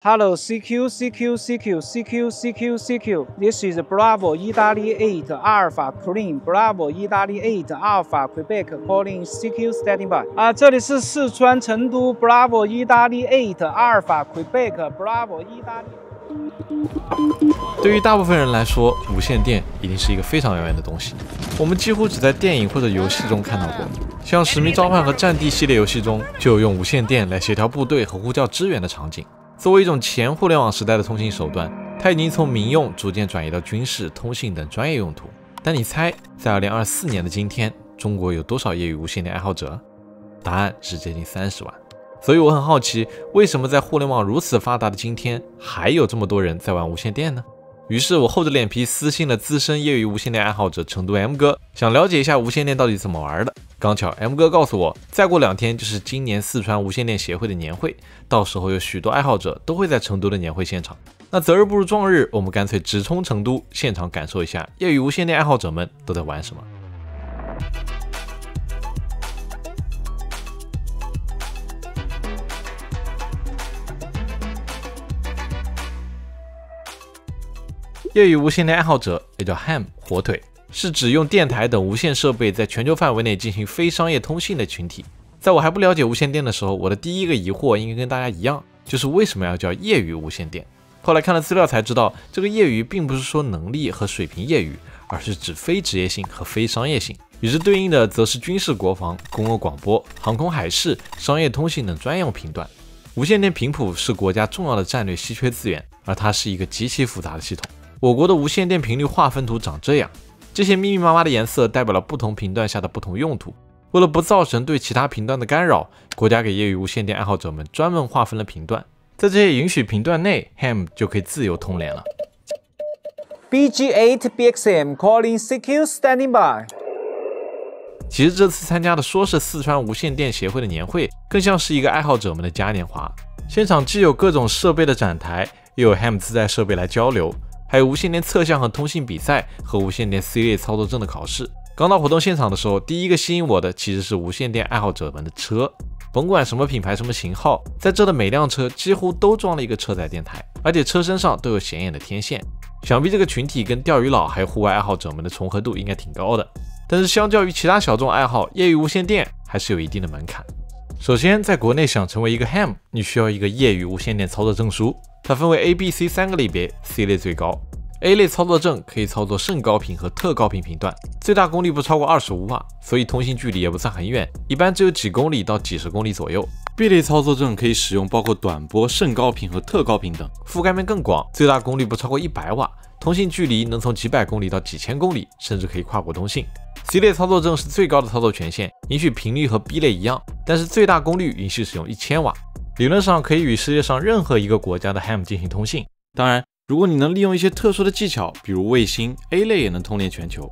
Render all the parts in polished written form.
Hello CQ. This is Bravo Italy 8 Alpha Clean Bravo Italy 8 Alpha Quebec calling CQ standing by. 这里是四川成都 Bravo Italy 8 Alpha Quebec Bravo Italy。对于大部分人来说，无线电一定是一个非常遥远的东西，我们几乎只在电影或者游戏中看到过。像《使命召唤》和《战地》系列游戏中，就有用无线电来协调部队和呼叫支援的场景。 作为一种前互联网时代的通信手段，它已经从民用逐渐转移到军事、通信等专业用途。但你猜，在2024年的今天，中国有多少业余无线电爱好者？答案是接近30万。所以我很好奇，为什么在互联网如此发达的今天，还有这么多人在玩无线电呢？于是我厚着脸皮私信了资深业余无线电爱好者成都 M 哥，想了解一下无线电到底怎么玩的。 刚巧 M 哥告诉我，再过2天就是今年四川无线电协会的年会，到时候有许多爱好者都会在成都的年会现场。那择日不如撞日，我们干脆直冲成都，现场感受一下业余无线电爱好者们都在玩什么。业余无线电爱好者也叫 ham 火腿。 是指用电台等无线设备在全球范围内进行非商业通信的群体。在我还不了解无线电的时候，我的第一个疑惑应该跟大家一样，就是为什么要叫业余无线电？后来看了资料才知道，这个业余并不是说能力和水平业余，而是指非职业性和非商业性。与之对应的则是军事、国防、公共广播、航空海事、商业通信等专用频段。无线电频谱是国家重要的战略稀缺资源，而它是一个极其复杂的系统。我国的无线电频率划分图长这样。 这些密密麻麻的颜色代表了不同频段下的不同用途。为了不造成对其他频段的干扰，国家给业余无线电爱好者们专门划分了频段，在这些允许频段内 ，ham 就可以自由通联了。BG8BXM calling CQ standing by。其实这次参加的说是四川无线电协会的年会，更像是一个爱好者们的嘉年华。现场既有各种设备的展台，又有 ham 自带设备来交流。 还有无线电测项和通信比赛和无线电 C 类操作证的考试。刚到活动现场的时候，第一个吸引我的其实是无线电爱好者们的车，甭管什么品牌、什么型号，在这的每辆车几乎都装了一个车载电台，而且车身上都有显眼的天线。想必这个群体跟钓鱼佬还有户外爱好者们的重合度应该挺高的。但是相较于其他小众爱好，业余无线电还是有一定的门槛。首先，在国内想成为一个 ham， 你需要一个业余无线电操作证书。 它分为 A、B、C 三个类别 ，C 类最高。A 类操作证可以操作甚高频和特高频频段，最大功率不超过25瓦，所以通信距离也不算很远，一般只有几公里到几十公里左右。B 类操作证可以使用包括短波、甚高频和特高频等，覆盖面更广，最大功率不超过100瓦，通信距离能从几百公里到几千公里，甚至可以跨国通信。C 类操作证是最高的操作权限，允许频率和 B 类一样，但是最大功率允许使用1000瓦。 理论上可以与世界上任何一个国家的 ham 进行通信。当然，如果你能利用一些特殊的技巧，比如卫星 A 类也能通联全球。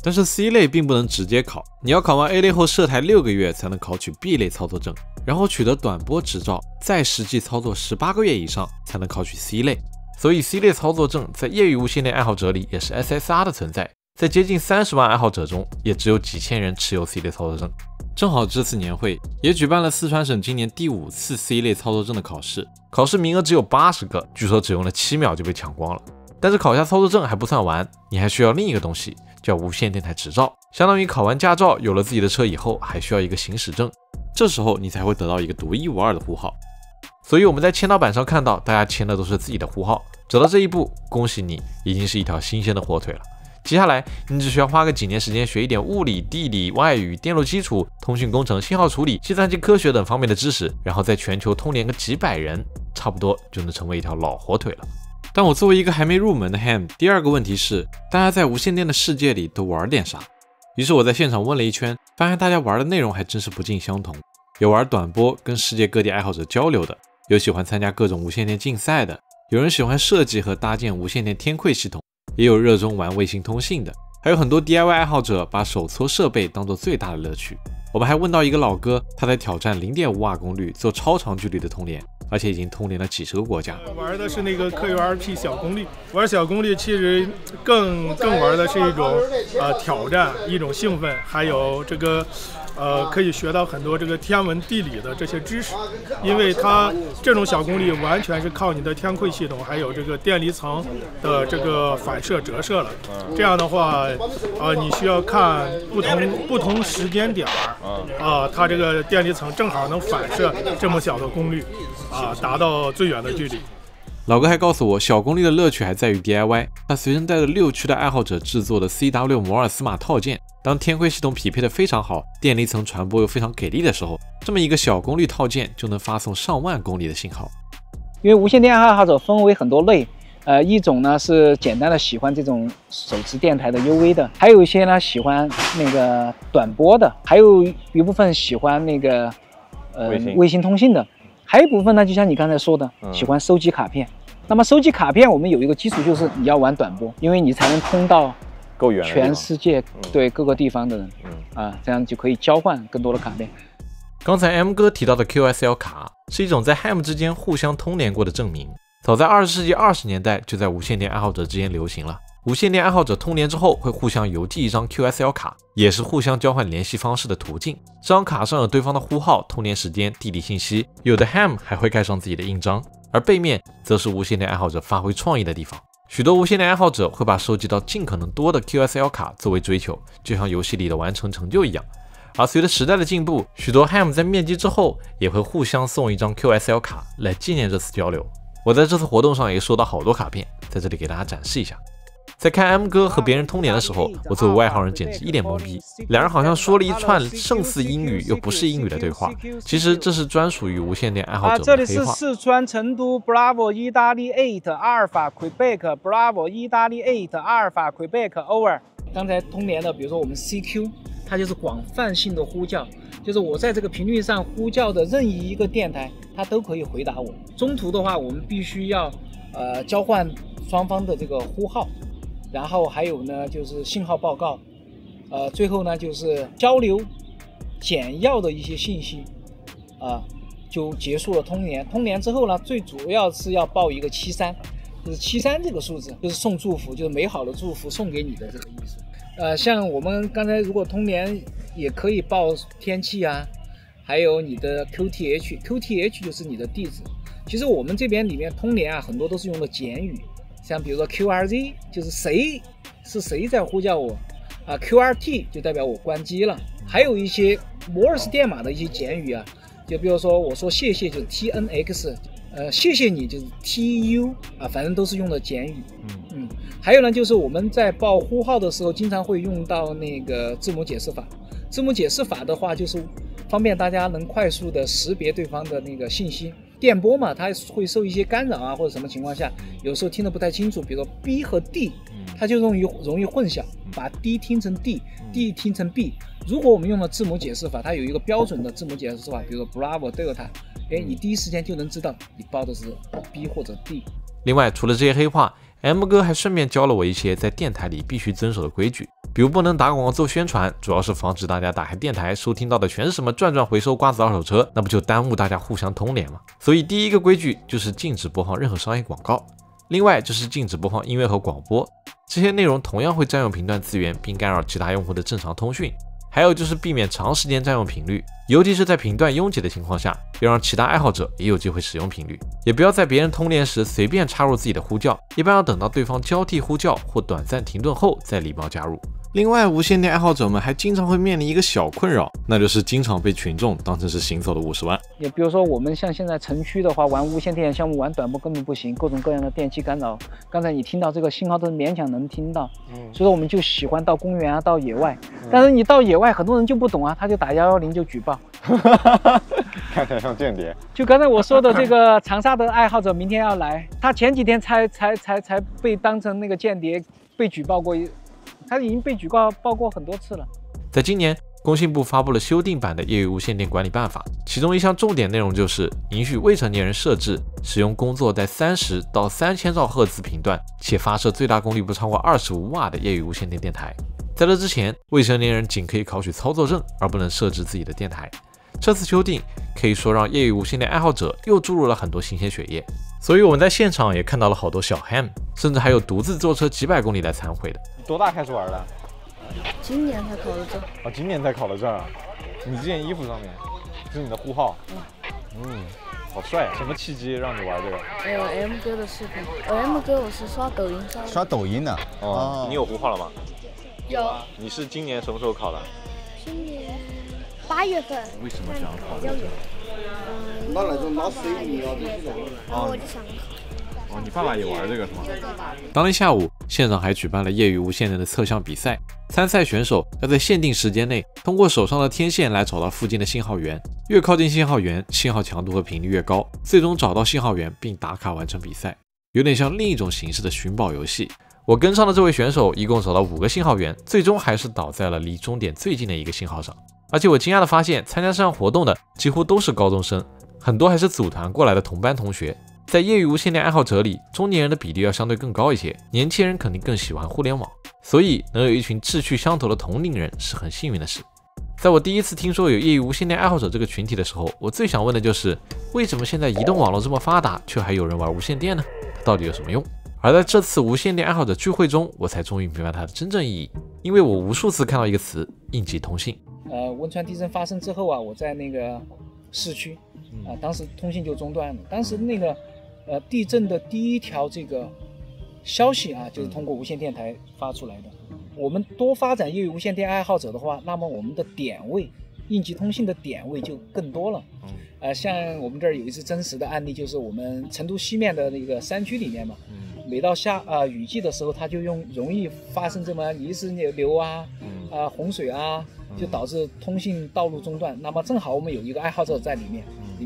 但是 C 类并不能直接考，你要考完 A 类后涉台6个月才能考取 B 类操作证，然后取得短波执照，再实际操作18个月以上才能考取 C 类。所以 C 类操作证在业余无线电爱好者里也是 SSR 的存在，在接近30万爱好者中，也只有几千人持有 C 类操作证。 正好这次年会也举办了四川省今年第5次 C 类操作证的考试，考试名额只有80个，据说只用了7秒就被抢光了。但是考下操作证还不算完，你还需要另一个东西，叫无线电台执照，相当于考完驾照有了自己的车以后，还需要一个行驶证，这时候你才会得到一个独一无二的呼号。所以我们在签到板上看到大家签的都是自己的呼号，走到这一步，恭喜你已经是一条新鲜的火腿了。 接下来，你只需要花个几年时间学一点物理、地理、外语、电路基础、通讯工程、信号处理、计算机科学等方面的知识，然后在全球通联个几百人，差不多就能成为一条老火腿了。但我作为一个还没入门的 ham， 第二个问题是，大家在无线电的世界里都玩点啥？于是我在现场问了一圈，发现大家玩的内容还真是不尽相同，有玩短波跟世界各地爱好者交流的，有喜欢参加各种无线电竞赛的，有人喜欢设计和搭建无线电天馈系统。 也有热衷玩卫星通信的，还有很多 DIY 爱好者把手搓设备当做最大的乐趣。我们还问到一个老哥，他在挑战0.5瓦功率做超长距离的通联，而且已经通联了几十个国家。玩的是那个 QRT 小功率，玩小功率其实更玩的是一种挑战，一种兴奋，还有这个。 可以学到很多这个天文地理的这些知识，因为它这种小功率完全是靠你的天馈系统，还有这个电离层的这个反射折射了。这样的话，你需要看不同时间点它这个电离层正好能反射这么小的功率，达到最远的距离。 老哥还告诉我，小功率的乐趣还在于 DIY。他随身带着6驱的爱好者制作的 CW 摩尔斯码套件，当天馈系统匹配的非常好，电离层传播又非常给力的时候，这么一个小功率套件就能发送上万公里的信号。因为无线电爱好者分为很多类，一种呢是简单的喜欢这种手持电台的 UV 的，还有一些呢喜欢那个短波的，还有一部分喜欢那个卫星通信的。 还有一部分呢，就像你刚才说的，喜欢收集卡片。那么收集卡片，我们有一个基础就是你要玩短波，因为你才能通到够远全世界对各个地方的人，这样就可以交换更多的卡片。刚才 M 哥提到的 QSL 卡是一种在 ham 之间互相通联过的证明，早在20世纪20年代就在无线电爱好者之间流行了。无线电爱好者通联之后会互相邮寄一张 QSL 卡，也是互相交换联系方式的途径。这张卡上有对方的呼号、通联时间、地理信息，有的 ham 还会盖上自己的印章。而背面则是无线电爱好者发挥创意的地方。许多无线电爱好者会把收集到尽可能多的 QSL 卡作为追求，就像游戏里的完成成就一样。而随着时代的进步，许多 ham 在面基之后也会互相送一张 QSL 卡来纪念这次交流。我在这次活动上也收到好多卡片，在这里给大家展示一下。 在看 M 哥和别人通联的时候，我作为外行人简直一脸懵逼。两人好像说了一串胜似英语又不是英语的对话，其实这是专属于无线电爱好者的黑话。这里是四川成都 Bravo Italy 8 Alpha Quebec Bravo Italy 8 Alpha Quebec Over。刚才通联的，比如说我们 CQ， 它就是广泛性的呼叫，就是我在这个频率上呼叫的任意一个电台，它都可以回答我。中途的话，我们必须要交换双方的这个呼号。 然后还有呢，就是信号报告，最后呢就是交流简要的一些信息，就结束了通联。通联之后呢，最主要是要报一个73，就是73这个数字，就是送祝福，就是美好的祝福送给你的这个意思。像我们刚才如果通联也可以报天气啊，还有你的 QTH，QTH 就是你的地址。其实我们这边里面通联啊，很多都是用的简语。 像比如说 QRZ 就是谁在呼叫我啊 ，QRT 就代表我关机了。还有一些摩尔斯电码的一些简语啊，就比如说我说谢谢就是 TNX， 谢谢你就是 TU 啊，反正都是用的简语。还有呢，就是我们在报呼号的时候，经常会用到那个字母解释法。字母解释法的话，就是方便大家能快速的识别对方的那个信息。 电波嘛，它会受一些干扰啊，或者什么情况下，有时候听得不太清楚。比如说 B 和 D， 它就容易混淆，把 D 听成 D，D 听成 B。如果我们用了字母解释法，它有一个标准的字母解释法，比如说 Bravo Delta， 你第一时间就能知道你报的是 B 或者 D。另外，除了这些黑话 ，M 哥还顺便教了我一些在电台里必须遵守的规矩，比如不能打广告做宣传，主要是防止大家打开电台收听到的全是什么转转回收、瓜子二手车，那不就耽误大家互相通联吗？所以第一个规矩就是禁止播放任何商业广告，另外就是禁止播放音乐和广播，这些内容同样会占用频段资源，并干扰其他用户的正常通讯。 还有就是避免长时间占用频率，尤其是在频段拥挤的情况下，要让其他爱好者也有机会使用频率，也不要在别人通联时随便插入自己的呼叫，一般要等到对方交替呼叫或短暂停顿后再礼貌加入。另外，无线电爱好者们还经常会面临一个小困扰，那就是经常被群众当成是行走的50万。也比如说，我们像现在城区的话，玩无线电项目玩短波根本不行，各种各样的电器干扰。刚才你听到这个信号都勉强能听到，所以说我们就喜欢到公园啊，到野外。但是你到野外。 很多人就不懂啊，他就打110就举报，看起来像间谍。就刚才我说的这个长沙的爱好者，明天要来，他前几天才被当成那个间谍被举报过，他已经被举报过很多次了。在今年，工信部发布了修订版的《业余无线电管理办法》，其中一项重点内容就是允许未成年人设置使用工作在30到3000兆赫兹频段，且发射最大功率不超过25瓦的业余无线电电台。 在这之前，未成年人仅可以考取操作证，而不能设置自己的电台。这次修订可以说让业余无线电爱好者又注入了很多新鲜血液。所以我们在现场也看到了好多小 ham， 甚至还有独自坐车几百公里来参会的。多大开始玩的？今年才考到证。哦，今年才考到证啊！你这件衣服上面是你的呼号。嗯，好帅啊！什么契机让你玩这个？我 M 哥的视频，我 M 哥我是刷抖音刷。刷抖音的。哦，你有呼号了吗？有。你是今年什么时候考的？今年8月份。为什么想考这个？嗯，然后我就想考。 哦，你爸爸也玩这个是吗？当天下午，现场还举办了业余无线电的测向比赛。参赛选手要在限定时间内通过手上的天线来找到附近的信号源，越靠近信号源，信号强度和频率越高，最终找到信号源并打卡完成比赛，有点像另一种形式的寻宝游戏。我跟上的这位选手一共找到5个信号源，最终还是倒在了离终点最近的一个信号上。而且我惊讶地发现，参加这项活动的几乎都是高中生，很多还是组团过来的同班同学。 在业余无线电爱好者里，中年人的比例要相对更高一些，年轻人肯定更喜欢互联网，所以能有一群志趣相投的同龄人是很幸运的事。在我第一次听说有业余无线电爱好者这个群体的时候，我最想问的就是，为什么现在移动网络这么发达，却还有人玩无线电呢？它到底有什么用？而在这次无线电爱好者聚会中，我才终于明白它的真正意义，因为我无数次看到一个词“应急通信”。汶川地震发生之后啊，我在那个市区，当时通信就中断了，当时那个。 地震的第一条这个消息啊，就是通过无线电台发出来的。我们多发展业余无线电爱好者的话，那么我们的点位，应急通信的点位就更多了。像我们这儿有一次真实的案例，就是我们成都西面的那个山区里面嘛，每到雨季的时候，它就用容易发生这么泥石流啊、洪水啊，就导致通信道路中断。那么正好我们有一个爱好者在里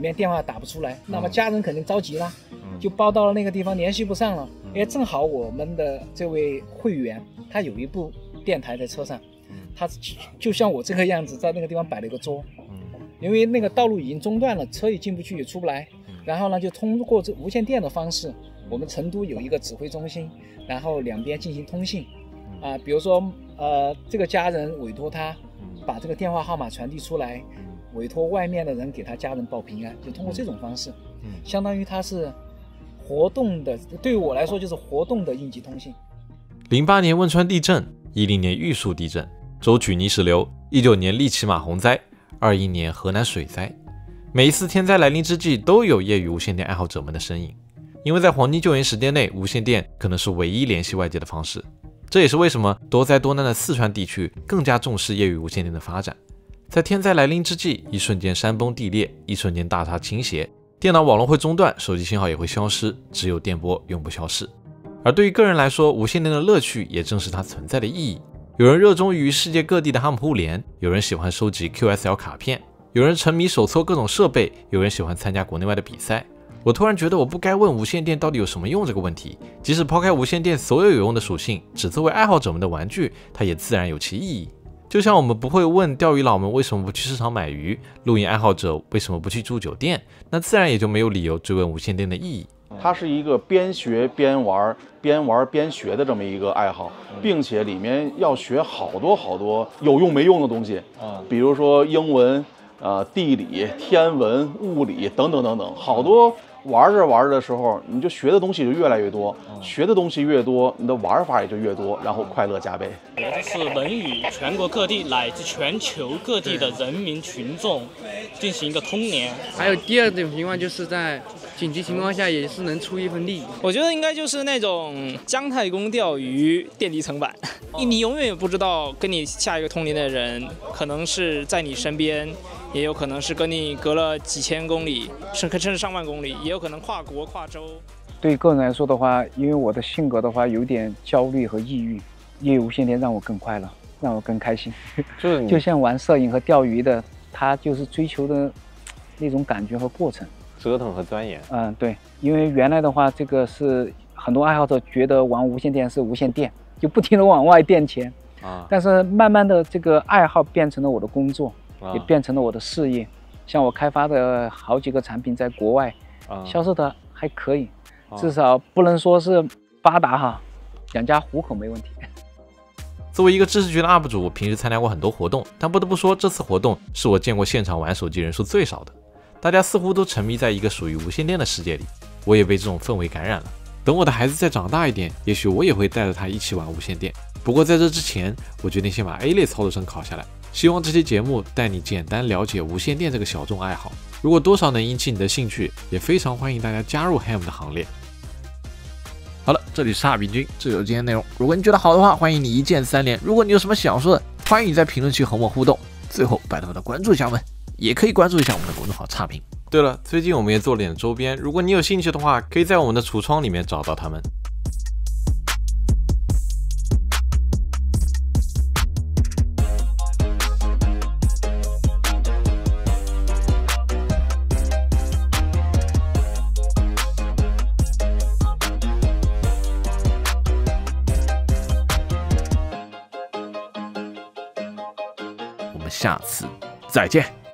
面，电话打不出来，那么家人肯定着急了。 就报到了那个地方，联系不上了。哎，正好我们的这位会员，他有一部电台在车上，他就像我这个样子，在那个地方摆了一个桌。因为那个道路已经中断了，车也进不去也出不来。然后呢，就通过这无线电的方式，我们成都有一个指挥中心，然后两边进行通信。啊，比如说，这个家人委托他把这个电话号码传递出来，委托外面的人给他家人报平安，就通过这种方式，相当于他是。 活动的对于我来说就是活动的应急通信。08年汶川地震，10年玉树地震、舟曲泥石流，19年利奇马洪灾，21年河南水灾。每一次天灾来临之际，都有业余无线电爱好者们的身影，因为在黄金救援时间内，无线电可能是唯一联系外界的方式。这也是为什么多灾多难的四川地区更加重视业余无线电的发展。在天灾来临之际，一瞬间山崩地裂，一瞬间大厦倾斜。 电脑网络会中断，手机信号也会消失，只有电波永不消逝。而对于个人来说，无线电的乐趣也正是它存在的意义。有人热衷于世界各地的哈姆互联，有人喜欢收集 QSL 卡片，有人沉迷手搓各种设备，有人喜欢参加国内外的比赛。我突然觉得我不该问无线电到底有什么用这个问题，即使抛开无线电所有有用的属性，只作为爱好者们的玩具，它也自然有其意义。 就像我们不会问钓鱼佬们为什么不去市场买鱼，露营爱好者为什么不去住酒店，那自然也就没有理由追问无线电的意义。它是一个边学边玩、边玩边学的这么一个爱好，并且里面要学好多有用没用的东西啊，比如说英文、地理、天文、物理等等，好多。 玩着玩着的时候，你就学的东西就越来越多，学的东西越多，你的玩法也就越多，然后快乐加倍。我这是能与全国各地乃至全球各地的人民群众进行一个通联。还有第二种情况，就是在紧急情况下也是能出一份力。我觉得应该就是那种姜太公钓鱼垫底层板，你永远也不知道跟你下一个通联的人可能是在你身边。 也有可能是跟你隔了几千公里，甚至上万公里，也有可能跨国跨州。对个人来说的话，因为我的性格的话有点焦虑和抑郁，业余无线电让我更快乐，让我更开心。就像玩摄影和钓鱼的，他就是追求的那种感觉和过程，折腾和钻研。嗯，对，因为原来的话，这个是很多爱好者觉得玩无线电是无线电，就不停地往外垫钱啊。但是慢慢的，这个爱好变成了我的工作。 也变成了我的事业，像我开发的好几个产品在国外销售的还可以，至少不能说是发达哈，养家糊口没问题。作为一个知识局的 UP 主，我平时参加过很多活动，但不得不说，这次活动是我见过现场玩手机人数最少的。大家似乎都沉迷在一个属于无线电的世界里，我也被这种氛围感染了。等我的孩子再长大一点，也许我也会带着他一起玩无线电。不过在这之前，我决定先把 A 类操作生考下来。希望这期节目带你简单了解无线电这个小众爱好。如果多少能引起你的兴趣，也非常欢迎大家加入 Ham 的行列。 好了，这里是哈比君，这就是今天内容。如果你觉得好的话，欢迎你一键三连。如果你有什么想说的，欢迎你在评论区和我互动。最后，拜托的关注一下我们，也可以关注一下我们的公众号差评。对了，最近我们也做了点周边，如果你有兴趣的话，可以在我们的橱窗里面找到它们。下次再见。